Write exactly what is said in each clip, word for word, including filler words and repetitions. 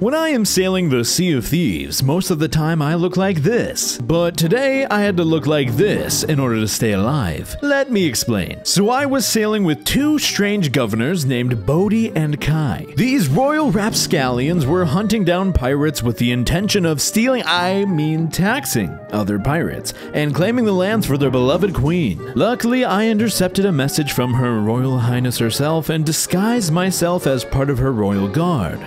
When I am sailing the Sea of Thieves, most of the time I look like this. But today I had to look like this in order to stay alive. Let me explain. So I was sailing with two strange governors named Bodhi and Kai. These royal rapscallions were hunting down pirates with the intention of stealing, I mean taxing, other pirates, and claiming the lands for their beloved queen. Luckily, I intercepted a message from Her Royal Highness herself and disguised myself as part of her royal guard.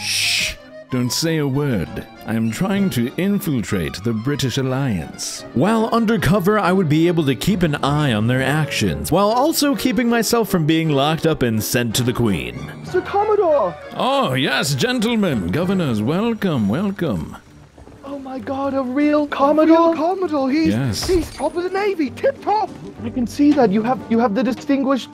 Shh, don't say a word. I am trying to infiltrate the British Alliance. While undercover, I would be able to keep an eye on their actions, while also keeping myself from being locked up and sent to the Queen. Sir Commodore! Oh, yes, gentlemen. Governors, welcome, welcome. Oh my god, a real Commodore? A real Commodore, he's, yes. He's top of the Navy, tip-top! I can see that. You have, you have the distinguished...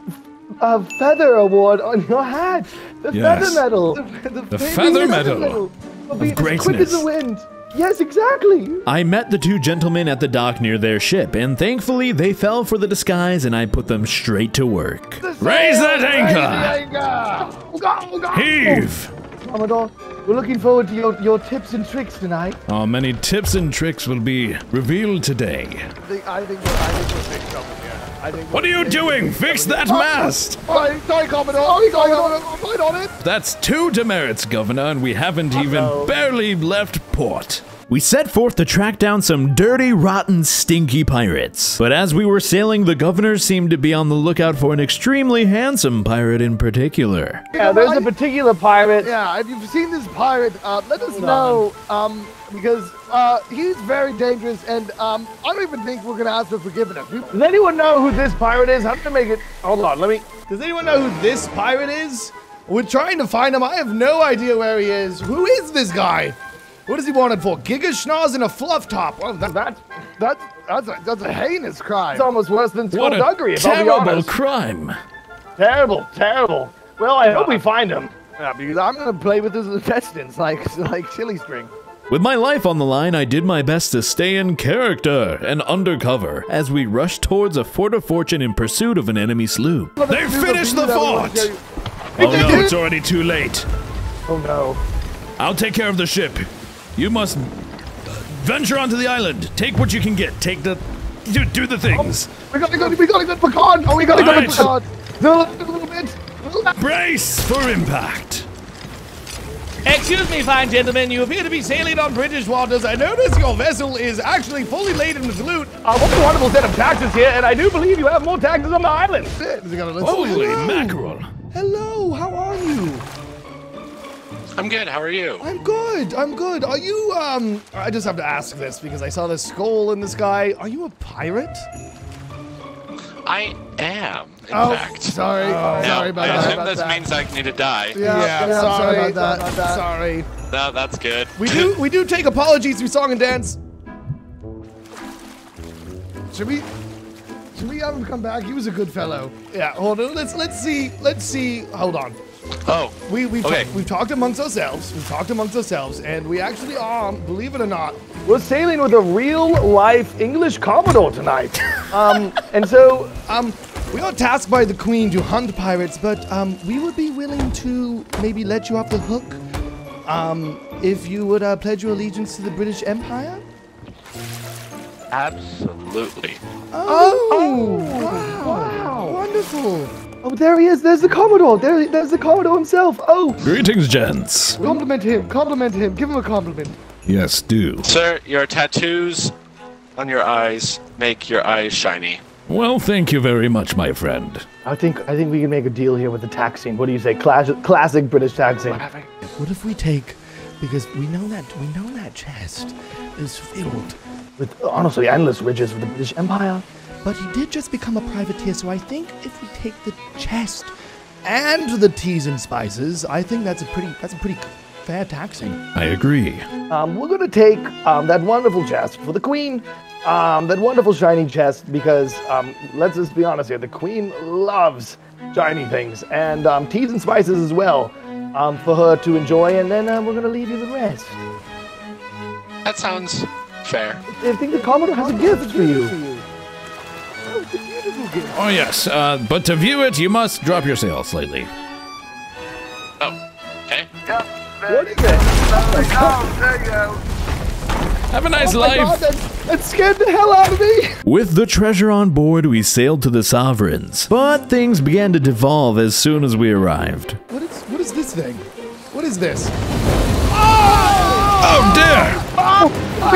A feather award on your hat! The yes. feather medal! The, the, the feather medal! medal. Of be greatness! Quick as the wind! Yes, exactly! I met the two gentlemen at the dock near their ship, and thankfully they fell for the disguise and I put them straight to work. The Raise that anchor! Raise the anchor! Heave! Commodore, we're looking forward to your, your tips and tricks tonight. Our many tips and tricks will be revealed today. I think we're big trouble here. What are you doing? Fix that mast! Sorry, sorry, Commodore. Sorry, Commodore. I'm right on it. That's two demerits, Governor, and we haven't even barely left port. We set forth to track down some dirty, rotten, stinky pirates. But as we were sailing, the governor seemed to be on the lookout for an extremely handsome pirate in particular. Yeah, there's a particular pirate. Yeah, if you've seen this pirate, uh, let us know, um, because uh, he's very dangerous, and um, I don't even think we're going to ask for forgiveness. Does anyone know who this pirate is? I'm going to make it... Hold on, let me... Does anyone know who this pirate is? We're trying to find him. I have no idea where he is. Who is this guy? What is he wanted for? Giga schnoz and a fluff top. Well, that, that, that, that's, a, that's a heinous crime. It's almost worse than skullduggery, if I'll be honest. Terrible crime. Terrible, terrible. Well, I hope we find him. Yeah, because I'm going to play with his intestines like, like chili string. With my life on the line, I did my best to stay in character and undercover as we rushed towards a fort of fortune in pursuit of an enemy sloop. They finished the fort! Oh no, it's already too late. Oh no. I'll take care of the ship. You must venture onto the island. Take what you can get. Take the... Do, do the things. Oh, we gotta go to Picard. Oh, we gotta go to Picard. A little bit. Brace for impact. Excuse me, fine gentlemen. You appear to be sailing on British waters. I notice your vessel is actually fully laden with loot. Uh, what a wonderful set of taxes here, and I do believe you have more taxes on the island. Holy mackerel. Hello, how are you? I'm good, how are you? I'm good, I'm good. Are you, um, I just have to ask this because I saw this skull in the sky. Are you a pirate? I am, in oh, fact. Sorry, oh, sorry no, about I that. I assume this that. means I need to die. Yeah, yeah, yeah sorry, sorry about that. that. Sorry. No, that's good. We do, we do take apologies through song and dance. Should we, should we have him come back? He was a good fellow. Yeah, hold on, let's, let's see, let's see, hold on. Oh, we, we've, okay. talk, we've talked amongst ourselves, we've talked amongst ourselves, and we actually are, believe it or not, we're sailing with a real-life English Commodore tonight. um, and so, um, we are tasked by the Queen to hunt pirates, but um, we would be willing to maybe let you off the hook um, if you would uh, pledge your allegiance to the British Empire? Absolutely. Oh, oh wow. wow, wonderful. Oh, there he is. There's the Commodore. There, there's the Commodore himself. Oh. Greetings, gents. Compliment him. Compliment him. Give him a compliment. Yes, do. Sir, your tattoos on your eyes make your eyes shiny. Well, thank you very much, my friend. I think I think we can make a deal here with the taxing. What do you say? Clash, classic British taxing. What if we take, because we know that we know that chest is filled with honestly endless riches of the British Empire. But he did just become a privateer, so I think if we take the chest and the teas and spices, I think that's a pretty that's a pretty fair taxing. I agree. Um, we're gonna take um, that wonderful chest for the Queen, um, that wonderful shiny chest, because um, let's just be honest here, the Queen loves shiny things, and um, teas and spices as well um, for her to enjoy, and then uh, we're gonna leave you the rest. That sounds fair. I think the Commodore has a gift for you. Oh yes, uh, but to view it, you must drop your sail slightly. Oh, okay. Yeah. What is it? Oh, there you go. Have a nice oh life. God, that, that scared the hell out of me. With the treasure on board, we sailed to the Sovereigns. But things began to devolve as soon as we arrived. What is, what is this thing? What is this? Oh, oh dear. Oh, oh,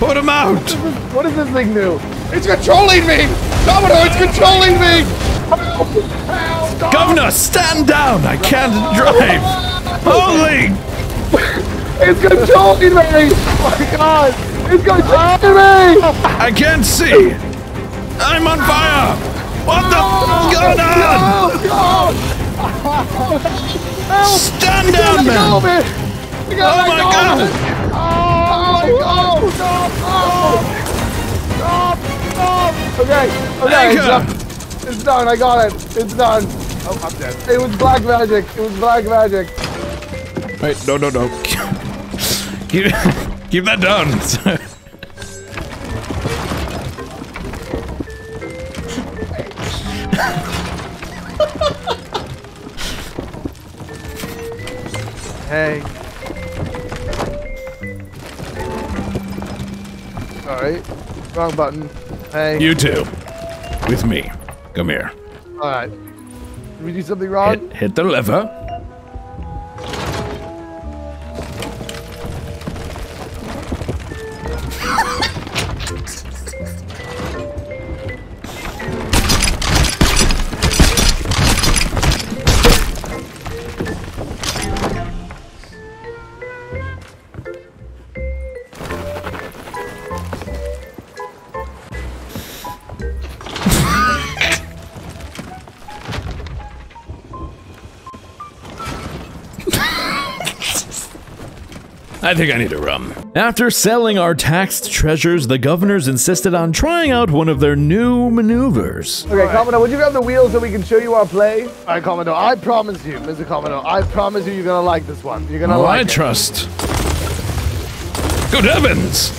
put him out. What is this, what is this thing do? It's controlling me. Domino, it's controlling me. Stop. Governor, stand down. I can't drive. Holy. It's controlling me. Oh my God. It's controlling me. I can't see. I'm on fire. What the oh, f going on? God. Stand down, man. Oh my God. Oh my God. Stop! Stop! Okay, okay, it's, it's done, I got it. It's done. Oh, I'm dead. It was black magic. It was black magic. Wait, no, no, no. keep, keep that down. Hey. All right. Wrong button. Hey. You two. With me. Come here. Alright. Did we do something wrong? Hit, hit the lever. I think I need a rum. After selling our taxed treasures, the governors insisted on trying out one of their new maneuvers. Okay, right. Commodore, would you grab the wheel so we can show you our play? All right, Commodore, I promise you, Mister Commodore, I promise you you're gonna like this one. You're gonna oh, like I it. I trust. Good heavens!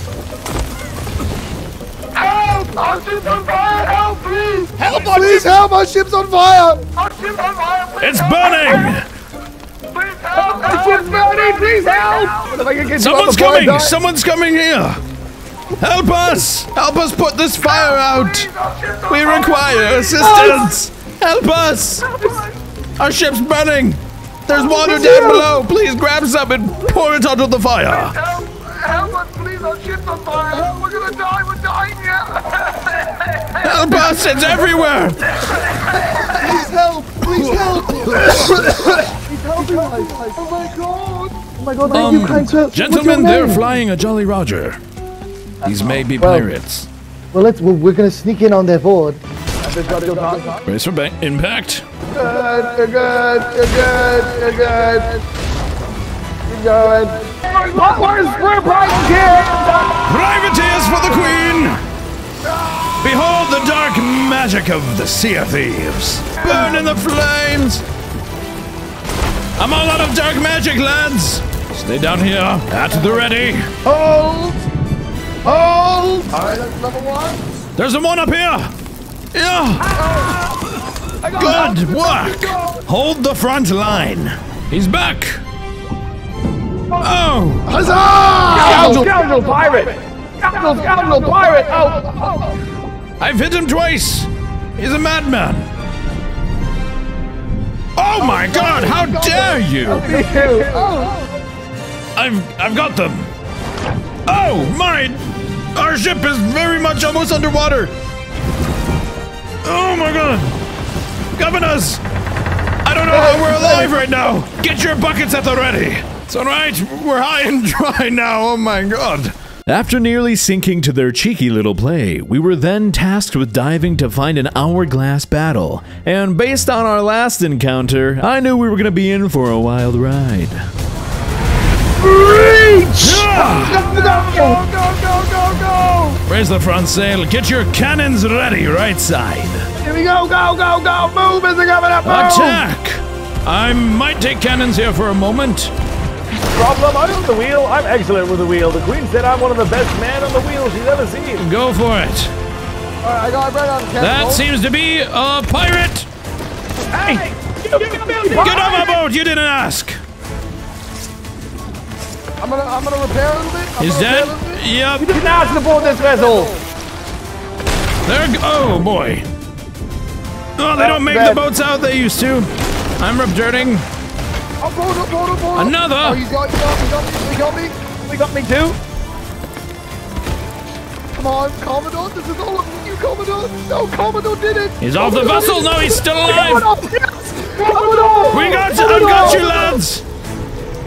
Help! Our ship's on fire! Help, please! Help, our please ship. help! Our ship's on fire! Our ship's on fire! Please it's help. burning! Help! My ship's burning! Please help! Someone's coming! Someone's coming here! Help us! Help us put this fire out! We require assistance! Help us! Our ship's burning! There's water down below! Please grab some and pour it onto the fire! Help us, please! Our ship's on fire! We're gonna die! We're dying here! Help us! It's everywhere! Please help! Please help! Oh my God! Oh my God! Um, Thank you, gentlemen, they're flying a Jolly Roger. These may be pirates. Well, let's. Well, we're gonna sneak in on their board. Brace for bank impact. Good, you're good, you're good, you're good. You're going. Where's we're privateers? Privateers for the Queen. Behold the dark magic of the Sea of Thieves. Burn in the flames. I'm all out of dark magic, lads! Stay down here, at the ready. Hold! Hold! Alright, that's level one. There's a one up here! Yeah! Ah! I got Good work! Go. Hold the front line. He's back! Oh! Huzzah! Scoundrel, scoundrel pirate! Scoundrel, scoundrel pirate! Oh, oh! I've hit him twice! He's a madman! Oh my God! How dare you! I've I've got them. Oh my! Our ship is very much almost underwater. Oh my God! Governors! I don't know how we're alive right now. Get your buckets at the ready. It's all right. We're high and dry now. Oh my God! After nearly sinking to their cheeky little play, we were then tasked with diving to find an hourglass battle, and based on our last encounter, I knew we were going to be in for a wild ride. Reach! Yeah! Go, go, go, go, go! Raise the front sail, get your cannons ready, right side. Here we go, go, go, go! Move, Mister Governor, move! Attack! I might take cannons here for a moment. Problem, I own the wheel. I'm excellent with the wheel. The Queen said I'm one of the best men on the wheel she's ever seen. Go for it. All right, I got it right on camera. That seems to be a pirate. Hey! Get off my boat! You didn't ask! I'm gonna, I'm gonna repair a little bit. I'm He's dead. Bit. Yep. You did not support this vessel. There. Oh boy. Oh, they That's don't make bad. the boats out they used to. I'm observing. Oh, boat up, boat up, boat up. Another. Oh, you got, you got me, you got me, you got me, you got me too. Come on, Commodore, this is all of you, Commodore! No, Commodore did it! He's off the vessel! No, he's still alive! Commodore! Yes. Commodore! We got you! I've got you, lads!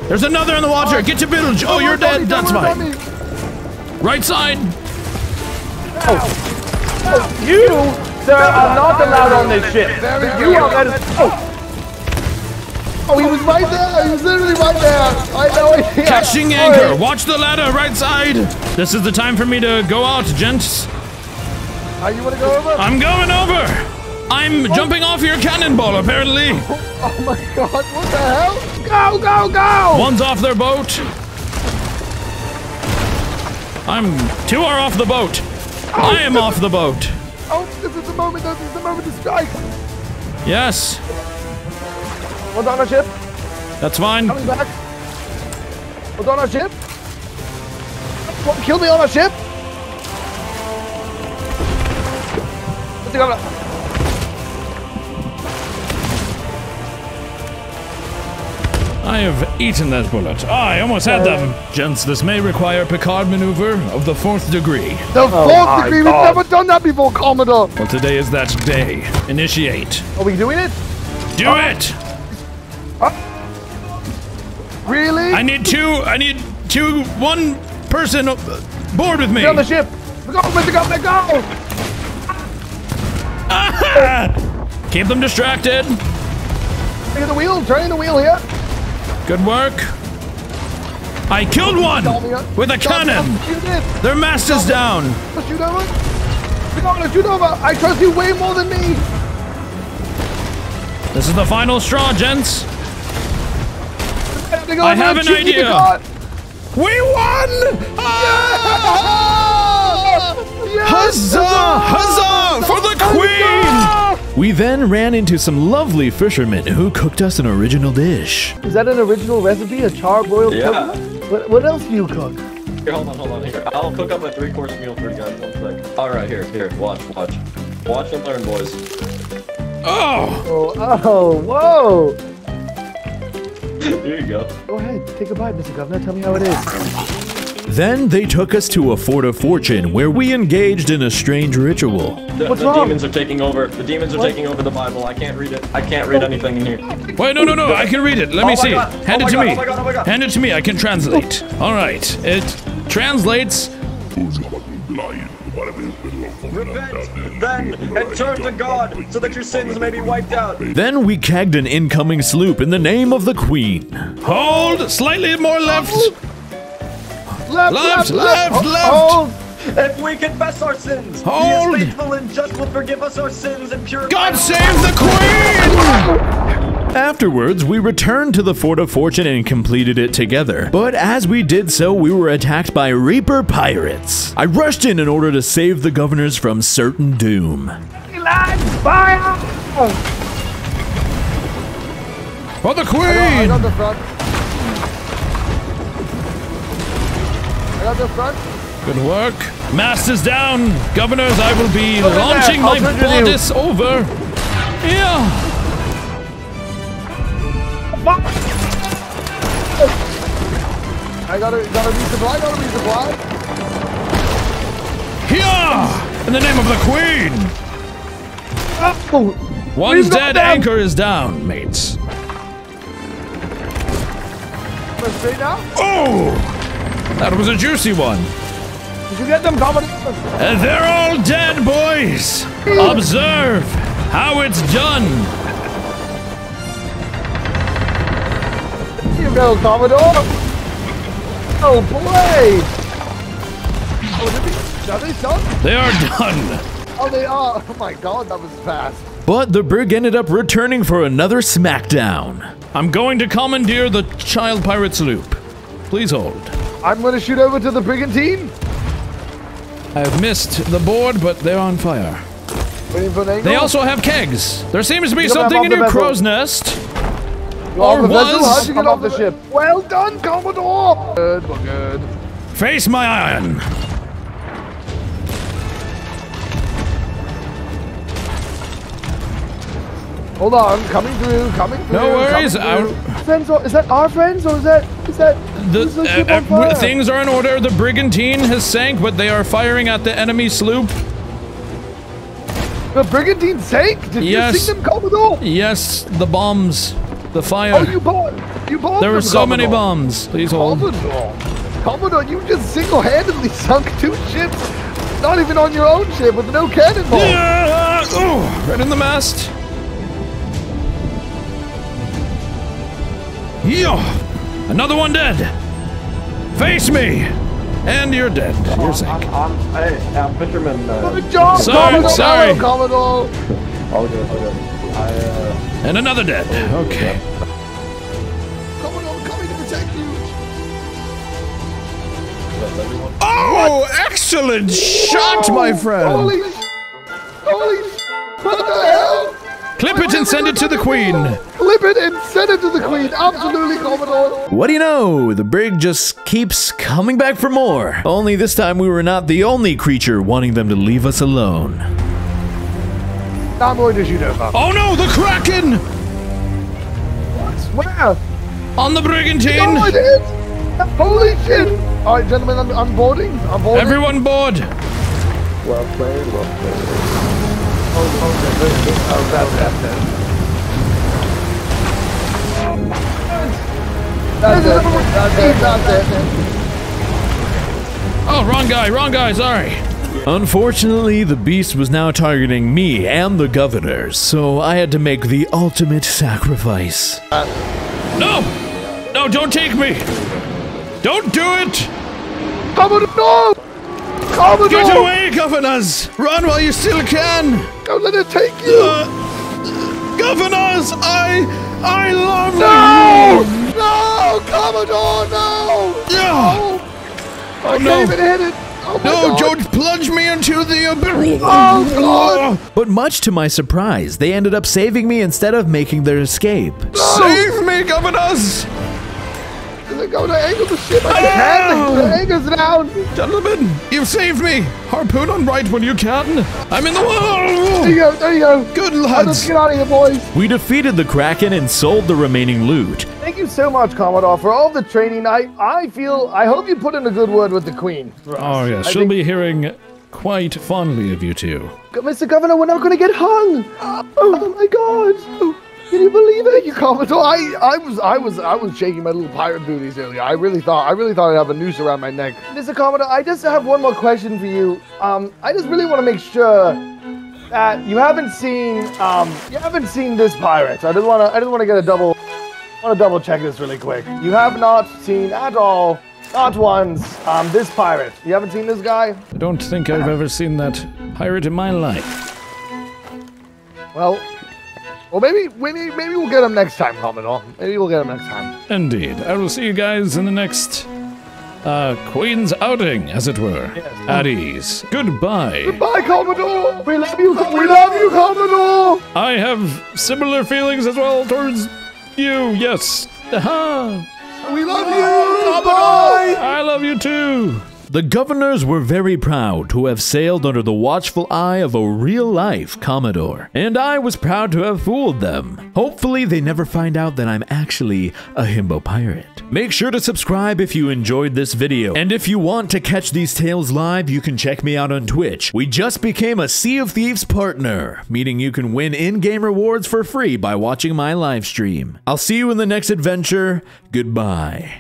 There's another in the water! Oh. Get your bilge! Oh, oh, you're dead! That's fine! Right side! Oh. Oh. You, sir, are not allowed on this ship! You are allowed. Oh! Oh, he was right there! He was literally right there! I know it! Catching anchor! Watch the ladder, right side! This is the time for me to go out, gents. Are you gonna go over? I'm going over! I'm oh. jumping off your cannonball, apparently. Oh, oh my god, what the hell? Go, go, go! One's off their boat. I'm... Two are off the boat. Oh, I am off the boat. Oh, this is the moment, this is the moment to strike. Yes. What's on our ship? That's fine. Coming back. What's on our ship? What, kill me on a ship? I have eaten that bullet. Oh, I almost had them. Gents, this may require Picard maneuver of the fourth degree. The fourth oh degree? We've never done that before, Commodore. Well, today is that day. Initiate. Are we doing it? Do oh. it! Oh. Really? I need two. I need two. One. Person board with me. Get on the ship. Let go, let go, let go. Ah, keep them distracted. Turn the wheel, turn the wheel here. Good work. I killed one with a cannon. Their mast is down. Let's shoot over. Let's shoot over. I trust you way more than me. This is the final straw, gents. I have an idea. We won! Ah! Yeah! Yeah! Huzzah! Huzzah! Huzzah! For the Queen! Huzzah! We then ran into some lovely fishermen who cooked us an original dish. Is that an original recipe? A charbroiled yeah. coconut? What, what else do you cook? Here, hold on, hold on. Here, I'll cook up a three-course meal for you guys one sec. All right, here, here. Watch, watch. Watch and learn, boys. Oh! Oh, oh whoa! There you go. Go ahead, take a bite, Mister Governor. Tell me how it is. Then they took us to a fort of fortune where we engaged in a strange ritual. The, What's the wrong? demons are taking over. The demons are what? taking over the Bible. I can't read it. I can't read anything in here. Wait, no, no, no. I can read it. Let oh me see. God. Hand oh it to God. me. Oh God. Oh God. Hand it to me. I can translate. Oh. All right. It translates. Repent, then, and turn to God, so that your sins may be wiped out. Then we cagged an incoming sloop in the name of the Queen. Hold! Slightly more left! Left, left, left, left! left. Hold! If we confess our sins, hold. He is faithful and just will forgive us our sins and purify God save the Queen! Afterwards, we returned to the Fort of Fortune and completed it together. But as we did so, we were attacked by Reaper pirates. I rushed in in order to save the governors from certain doom. Fire! For the Queen! I got, I got the front. I got the front. Good work. Mast is down. Governors, I will be over launching my bodice over. Yeah. I gotta, gotta resupply, gotta resupply. Here! In the name of the Queen! Oh, One's dead, anchor is down, mates. Straight now? Oh! That was a juicy one. Did you get them, Commodore? And they're all dead, boys! Observe how it's done! Go, Commodore! Oh boy! Oh, did they, are they done? They are done! Oh, they are! Oh my god, that was fast. But the brig ended up returning for another smackdown. I'm going to commandeer the child pirate sloop. Please hold. I'm going to shoot over to the brigantine. I have missed the board, but they're on fire. Waiting for an angle? They also have kegs. There seems to be something in your crow's nest. Or was. How'd you get off the ship? Well done, Commodore! Good, we're good. Face my iron! Hold on, coming through, coming through. No worries. Friends, or, is that our friends or is that is that the, is the uh, uh, things are in order? The brigantine has sank, but they are firing at the enemy sloop. The brigantine sank? Did yes. you sink them, Commodore? Yes, the bombs, the fire. Oh, you bombed! You bombed! There were them, so Commodore. many bombs. Please hold. Commodore, Commodore, you just single-handedly sunk two ships, not even on your own ship, with no cannonball. Yeah. Oh, right in the mast. Yo! Another one dead! Face me! And you're dead. You're um, sick. I'm, I'm, hey, I'm fisherman. Uh, Good job, sorry, Commodore, sorry. Commodore. All good, all good. I, uh, and another dead. Okay. Commodore, I'm coming to protect you. Oh, what? Excellent shot, Whoa. my friend! Holy Holy What the hell? Clip it and send it to the Queen! Clip it and send it to the Queen! Absolutely, Commodore! What do you know? The brig just keeps coming back for more. Only this time we were not the only creature wanting them to leave us alone. Not more did you know about. Oh no, the Kraken! What? Where? On the brigantine! No, it is! Holy shit! Alright, gentlemen, I'm, I'm boarding. I'm boarding. Everyone board! Well played, well played. Oh, oh, that's it. That's it. That's it. That's it. Oh, wrong guy. Wrong guy. Sorry. Unfortunately, the beast was now targeting me and the governor, so I had to make the ultimate sacrifice. Uh, no! No, don't take me! Don't do it! Commodore! No! Commodore! Get away, governors! Run while you still can! Don't let it take you! Uh, governors, I... I love no! you! No! No! Commodore, no! Yeah. Oh, I oh, no. can't even hit it! Oh, no, God. Don't plunge me into the abyss! Oh, God! But much to my surprise, they ended up saving me instead of making their escape. No. Save me, governors! They're going to angle the ship. I can't. The anchor's down. Gentlemen, you've saved me. Harpoon on right when you can. I'm in the wall. There you go. There you go. Good lads. Let's get out of here, boys. We defeated the Kraken and sold the remaining loot. Thank you so much, Commodore, for all the training. I, I feel. I hope you put in a good word with the Queen. For us. Oh yeah, she'll be hearing quite fondly of you two. Mister Governor, we're not going to get hung. Oh, oh my God. Oh. Can you believe it, you Commodore? I, I was, I was, I was shaking my little pirate booties earlier. I really thought, I really thought I'd have a noose around my neck. Mister Commodore, I just have one more question for you. Um, I just really want to make sure that you haven't seen, um, you haven't seen this pirate. I just want to, I just want to get a double, want to double check this really quick. You have not seen at all, not once, um, this pirate. You haven't seen this guy? I don't think I've ever seen that pirate in my life. Well. Well, maybe, maybe, maybe we'll get him next time, Commodore. Maybe we'll get him next time. Indeed. I will see you guys in the next uh, Queen's outing, as it were. Yes. At ease. Goodbye. Goodbye, Commodore. We love you, we love you, Commodore. I have similar feelings as well towards you. Yes. Aha. We love you, Commodore. I love you too. The governors were very proud to have sailed under the watchful eye of a real-life Commodore, and I was proud to have fooled them. Hopefully they never find out that I'm actually a himbo pirate. Make sure to subscribe if you enjoyed this video, and if you want to catch these tales live, you can check me out on Twitch. We just became a Sea of Thieves partner, meaning you can win in-game rewards for free by watching my live stream. I'll see you in the next adventure. Goodbye.